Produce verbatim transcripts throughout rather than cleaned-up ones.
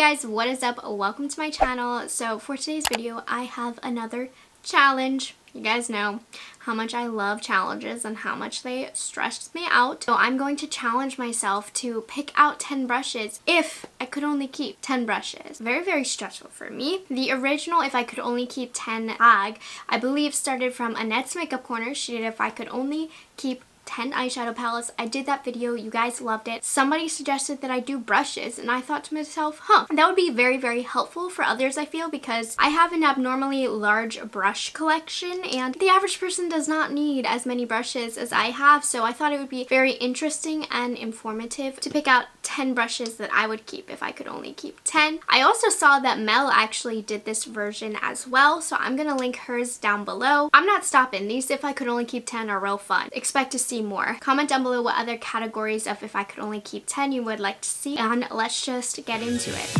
guys, what is up? Welcome to my channel. So for today's video, I have another challenge. You guys know how much I love challenges and how much they stressed me out. So I'm going to challenge myself to pick out ten brushes if I could only keep ten brushes. Very, very stressful for me. The original if I could only keep ten tag, I believe started from Annette's Makeup Corner. She did if I could only keep ten eyeshadow palettes. I did that video, you guys loved it. Somebody suggested that I do brushes and I thought to myself, huh, that would be very, very helpful for others, I feel, because I have an abnormally large brush collection and the average person does not need as many brushes as I have, so I thought it would be very interesting and informative to pick out ten brushes that I would keep if I could only keep ten. I also saw that Mel actually did this version as well, so I'm gonna link hers down below. I'm not stopping. These if I could only keep ten are real fun. Expect to see more. Comment down below what other categories of if I could only keep ten you would like to see, and let's just get into it.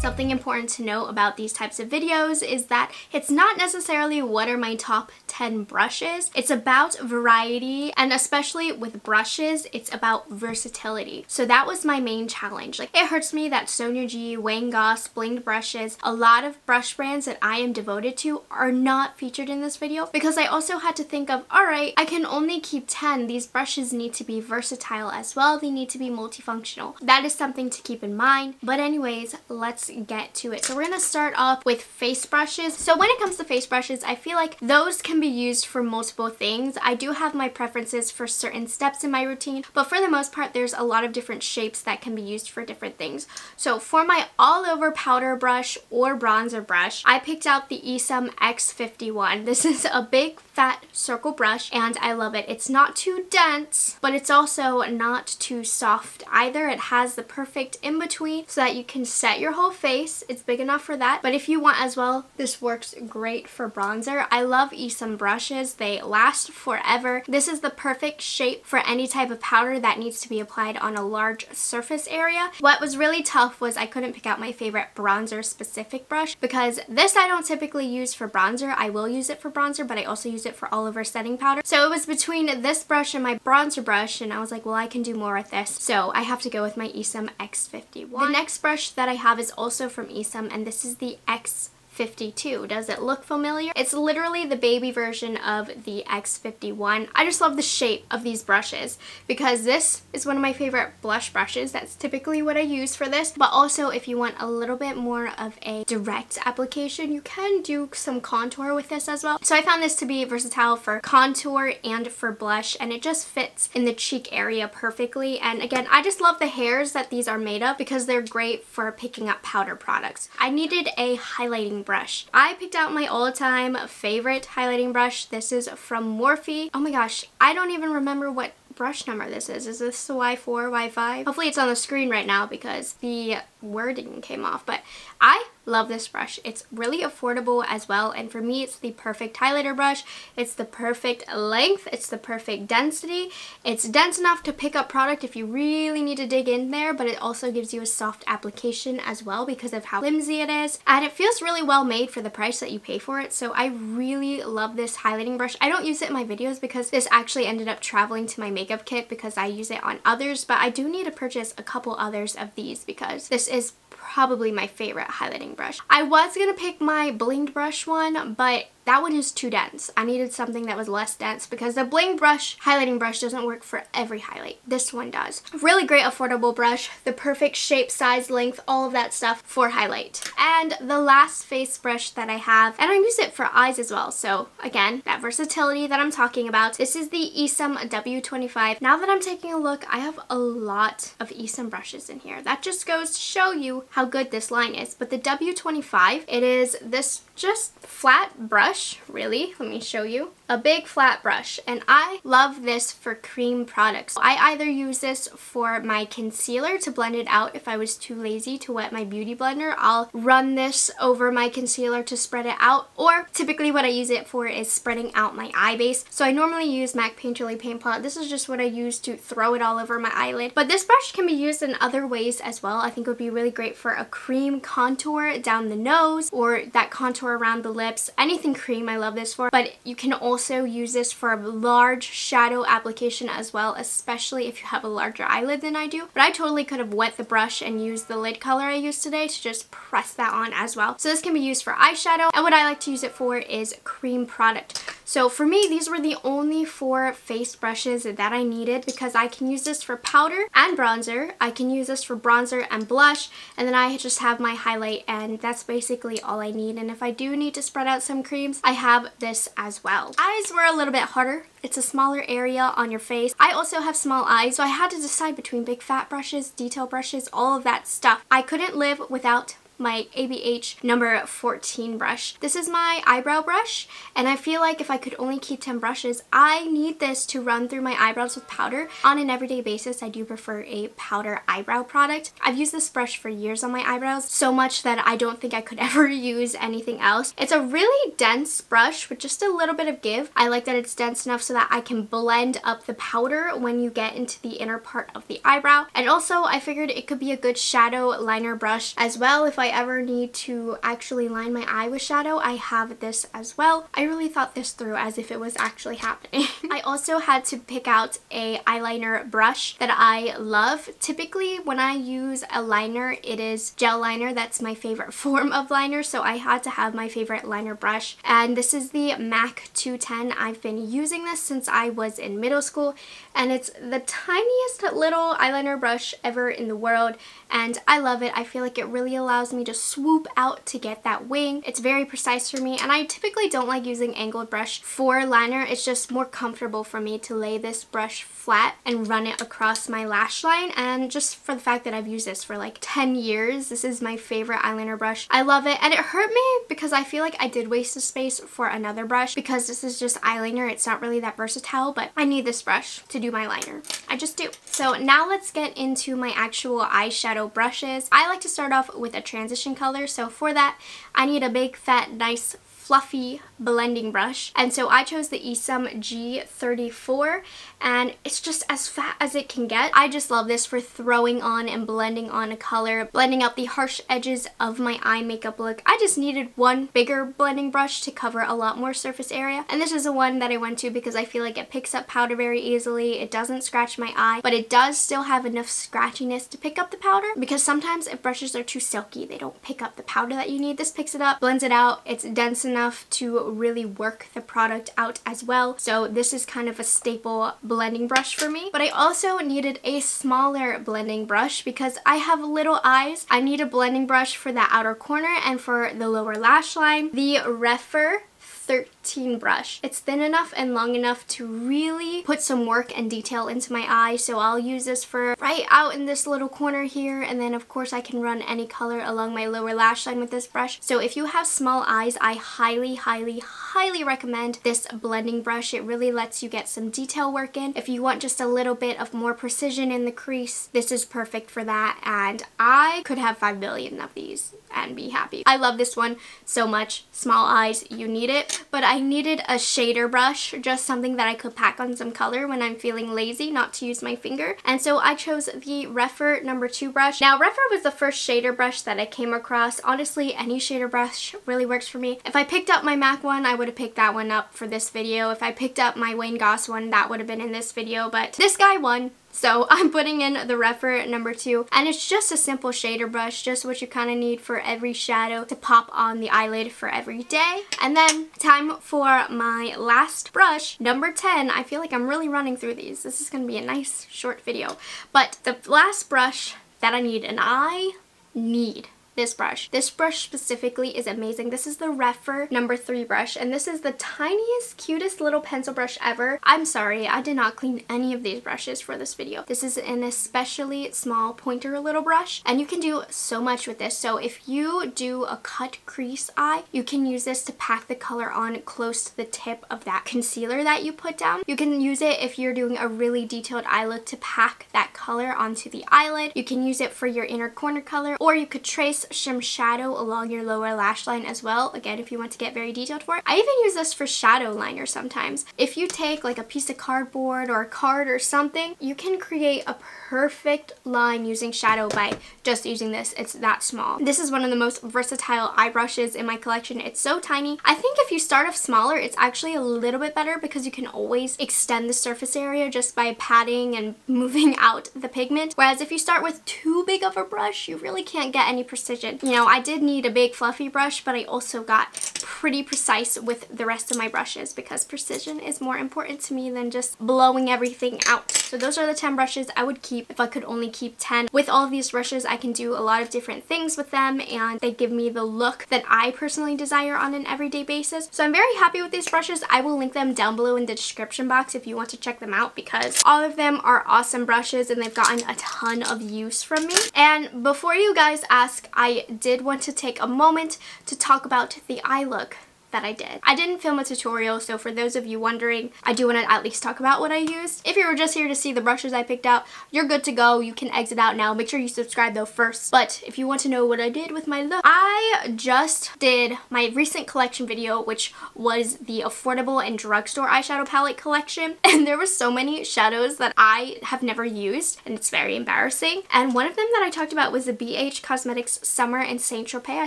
Something important to know about these types of videos is that it's not necessarily what are my top ten brushes. It's about variety, and especially with brushes, it's about versatility. So that was my main challenge. Like, it hurts me that Sonia G, Wayne Goss, Bling brushes, a lot of brush brands that I am devoted to are not featured in this video, because I also had to think of, alright, I can only keep ten. These brushes need to be versatile as well. They need to be multifunctional. That is something to keep in mind. But anyways, let's get to it. So we're gonna start off with face brushes. So when it comes to face brushes, I feel like those can be used for multiple things. I do have my preferences for certain steps in my routine, but for the most part there's a lot of different shapes that can be used for different things. So for my all over powder brush or bronzer brush, I picked out the E SUM X fifty-one. This is a big fat circle brush and I love it. It's not too dense, but it's also not too soft either. It has the perfect in between so that you can set your whole face face. It's big enough for that, but if you want as well, this works great for bronzer. I love E SUM brushes. They last forever. This is the perfect shape for any type of powder that needs to be applied on a large surface area. What was really tough was I couldn't pick out my favorite bronzer specific brush, because this I don't typically use for bronzer. I will use it for bronzer, but I also use it for all over setting powder. So it was between this brush and my bronzer brush, and I was like, well, I can do more with this, so I have to go with my E SUM X fifty-one. The next brush that I have is also from E SUM, and this is the X fifty-two. Does it look familiar? It's literally the baby version of the X fifty-one. I just love the shape of these brushes, because this is one of my favorite blush brushes. That's typically what I use for this, but also if you want a little bit more of a direct application, you can do some contour with this as well. So I found this to be versatile for contour and for blush, and it just fits in the cheek area perfectly. And again, I just love the hairs that these are made of, because they're great for picking up powder products. I needed a highlighting brush. I picked out my all-time favorite highlighting brush. This is from Morphe. Oh my gosh, I don't even remember what brush number this is. Is this the Y four, Y five? Hopefully it's on the screen right now because the wording came off, but I love this brush. It's really affordable as well, and for me it's the perfect highlighter brush. It's the perfect length, it's the perfect density. It's dense enough to pick up product if you really need to dig in there, but it also gives you a soft application as well because of how flimsy it is, and it feels really well made for the price that you pay for it. So I really love this highlighting brush. I don't use it in my videos because this actually ended up traveling to my makeup kit because I use it on others, but I do need to purchase a couple others of these because this is probably my favorite highlighting brush. I was gonna pick my Bling brush one, but that one is too dense. I needed something that was less dense because the Bling brush, highlighting brush, doesn't work for every highlight. This one does. Really great affordable brush, the perfect shape, size, length, all of that stuff for highlight. And the last face brush that I have, and I use it for eyes as well, so again, that versatility that I'm talking about. This is the E SUM W twenty-five. Now that I'm taking a look, I have a lot of E SUM brushes in here. That just goes to show you how good this line is. But the W twenty-five, it is this just flat brush. Really, let me show you. A big flat brush, and I love this for cream products. I either use this for my concealer to blend it out. If I was too lazy to wet my beauty blender, I'll run this over my concealer to spread it out, or typically what I use it for is spreading out my eye base. So I normally use MAC Painterly Paint Pot. This is just what I use to throw it all over my eyelid, but this brush can be used in other ways as well. I think it would be really great for a cream contour down the nose, or that contour around the lips, anything cream I love this for. But you can also also use this for large shadow application as well, especially if you have a larger eyelid than I do. But I totally could have wet the brush and used the lid color I used today to just press that on as well. So this can be used for eyeshadow, and what I like to use it for is cream product. So for me, these were the only four face brushes that I needed because I can use this for powder and bronzer. I can use this for bronzer and blush, and then I just have my highlight, and that's basically all I need. And if I do need to spread out some creams, I have this as well. Eyes were a little bit harder. It's a smaller area on your face. I also have small eyes, so I had to decide between big fat brushes, detail brushes, all of that stuff. I couldn't live without my A B H number fourteen brush. This is my eyebrow brush, and I feel like if I could only keep ten brushes, I need this to run through my eyebrows with powder. On an everyday basis, I do prefer a powder eyebrow product. I've used this brush for years on my eyebrows, so much that I don't think I could ever use anything else. It's a really dense brush with just a little bit of give. I like that it's dense enough so that I can blend up the powder when you get into the inner part of the eyebrow. And also, I figured it could be a good shadow liner brush as well. If I I ever need to actually line my eye with shadow, I have this as well. I really thought this through as if it was actually happening. I also had to pick out a eyeliner brush that I love. Typically when I use a liner, it is gel liner. That's my favorite form of liner, so I had to have my favorite liner brush, and this is the MAC two ten. I've been using this since I was in middle school, and it's the tiniest little eyeliner brush ever in the world, and I love it. I feel like it really allows me me to swoop out to get that wing. It's very precise for me, and I typically don't like using angled brush for liner. It's just more comfortable for me to lay this brush flat and run it across my lash line, and just for the fact that I've used this for like ten years, this is my favorite eyeliner brush. I love it, and it hurt me because I feel like I did waste the space for another brush because this is just eyeliner. It's not really that versatile, but I need this brush to do my liner. I just do. So now let's get into my actual eyeshadow brushes. I like to start off with a transition Transition color, so for that I need a big fat nice fluffy blending brush, and so I chose the ESUM G thirty-four, and it's just as fat as it can get. I just love this for throwing on and blending on a color, blending out the harsh edges of my eye makeup look. I just needed one bigger blending brush to cover a lot more surface area, and this is the one that I went to because I feel like it picks up powder very easily. It doesn't scratch my eye, but it does still have enough scratchiness to pick up the powder, because sometimes if brushes are too silky, they don't pick up the powder that you need. This picks it up, blends it out. It's dense enough enough to really work the product out as well. So this is kind of a staple blending brush for me. But I also needed a smaller blending brush because I have little eyes. I need a blending brush for the outer corner and for the lower lash line. The Rephr thirteen brush. It's thin enough and long enough to really put some work and detail into my eye, so I'll use this for right out in this little corner here, and then of course I can run any color along my lower lash line with this brush. So if you have small eyes, I highly, highly, highly recommend this blending brush. It really lets you get some detail work in. If you want just a little bit of more precision in the crease, this is perfect for that, and I could have five billion of these and be happy. I love this one so much. Small eyes, you need it. But I needed a shader brush, just something that I could pack on some color when I'm feeling lazy, not to use my finger. And so I chose the Rephr number two brush. Now, Rephr was the first shader brush that I came across. Honestly, any shader brush really works for me. If I picked up my MAC one, I would have picked that one up for this video. If I picked up my Wayne Goss one, that would have been in this video, but this guy won. So I'm putting in the Rephr number two, and it's just a simple shader brush, just what you kind of need for every shadow to pop on the eyelid for every day. And then time for my last brush, number ten. I feel like I'm really running through these. This is going to be a nice short video. But the last brush that I need, and I need this brush. This brush specifically is amazing. This is the Rephr number three brush, and this is the tiniest, cutest little pencil brush ever. I'm sorry, I did not clean any of these brushes for this video. This is an especially small pointer little brush, and you can do so much with this. So if you do a cut crease eye, you can use this to pack the color on close to the tip of that concealer that you put down. You can use it if you're doing a really detailed eye look to pack that color onto the eyelid. You can use it for your inner corner color, or you could trace this shim shadow along your lower lash line as well, again if you want to get very detailed for it. I even use this for shadow liner sometimes. If you take like a piece of cardboard or a card or something, you can create a perfect line using shadow by just using this. It's that small. This is one of the most versatile eye brushes in my collection. It's so tiny. I think if you start off smaller, it's actually a little bit better because you can always extend the surface area just by patting and moving out the pigment. Whereas if you start with too big of a brush, you really can't get any precision. You know, I did need a big fluffy brush, but I also got pretty precise with the rest of my brushes because precision is more important to me than just blowing everything out. So those are the ten brushes I would keep if I could only keep ten. With all of these brushes, I can do a lot of different things with them and they give me the look that I personally desire on an everyday basis. So I'm very happy with these brushes. I will link them down below in the description box if you want to check them out because all of them are awesome brushes and they've gotten a ton of use from me. And before you guys ask, I did want to take a moment to talk about the eye look that I did. I didn't film a tutorial, so for those of you wondering, I do want to at least talk about what I used. If you were just here to see the brushes I picked out, you're good to go. You can exit out now. Make sure you subscribe though first. But if you want to know what I did with my look, I just did my recent collection video, which was the affordable and drugstore eyeshadow palette collection. And there were so many shadows that I have never used, and it's very embarrassing. And one of them that I talked about was the B H Cosmetics Summer in Saint Tropez. I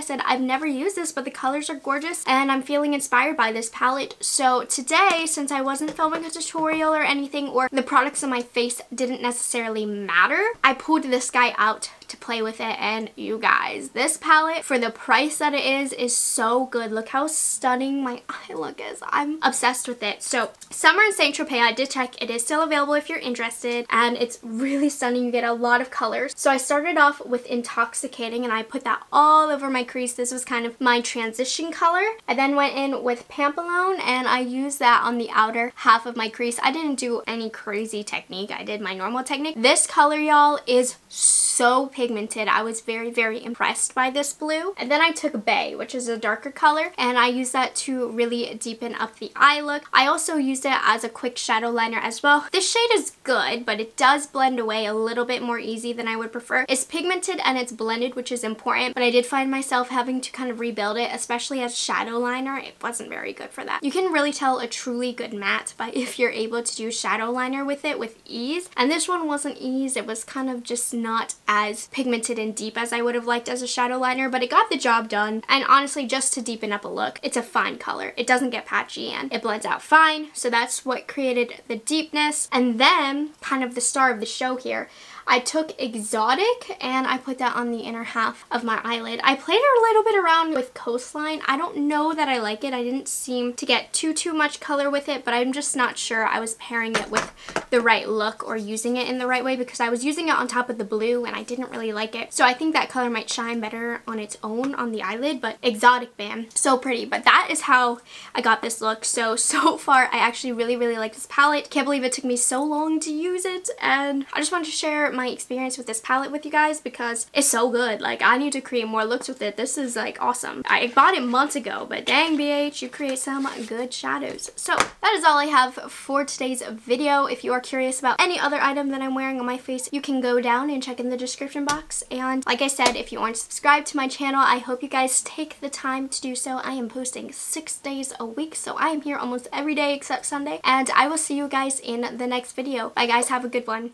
said, I've never used this, but the colors are gorgeous, and I'm feeling inspired by this palette. So today, since I wasn't filming a tutorial or anything, or the products on my face didn't necessarily matter, I pulled this guy out to play with it. And you guys, this palette, for the price that it is, is so good. Look how stunning my eye look is. I'm obsessed with it. So Summer in Saint Tropez, I did check. It is still available if you're interested, and it's really stunning. You get a lot of colors. So I started off with Intoxicating, and I put that all over my crease. This was kind of my transition color. I then went in with Pampalone, and I used that on the outer half of my crease. I didn't do any crazy technique. I did my normal technique. This color, y'all, is so pigmented. I was very, very impressed by this blue. And then I took Bay, which is a darker color, and I used that to really deepen up the eye look. I also used it as a quick shadow liner as well. This shade is good, but it does blend away a little bit more easy than I would prefer. It's pigmented and it's blended, which is important, but I did find myself having to kind of rebuild it, especially as shadow liner. It wasn't very good for that. You can really tell a truly good matte by if you're able to do shadow liner with it with ease. And this one wasn't ease. It was kind of just not as pigmented and deep as I would have liked as a shadow liner, but it got the job done. And honestly, just to deepen up a look, it's a fine color. It doesn't get patchy and it blends out fine. So that's what created the deepness. And then kind of the star of the show here, I took Exotic and I put that on the inner half of my eyelid. I played a little bit around with Coastline. I don't know that I like it. I didn't seem to get too, too much color with it, but I'm just not sure I was pairing it with the right look or using it in the right way because I was using it on top of the blue and I didn't really like it. So I think that color might shine better on its own on the eyelid, but Exotic, bam, so pretty. But that is how I got this look. So, so far, I actually really, really like this palette. Can't believe it took me so long to use it. And I just wanted to share my my experience with this palette with you guys because it's so good. Like, I need to create more looks with it. This is like awesome. I bought it months ago, but dang, B H, you create some good shadows. So that is all I have for today's video. If you are curious about any other item that I'm wearing on my face, you can go down and check in the description box. And like I said, if you aren't subscribed to my channel, I hope you guys take the time to do so. I am posting six days a week, so I am here almost every day except Sunday. And I will see you guys in the next video. Bye guys, have a good one.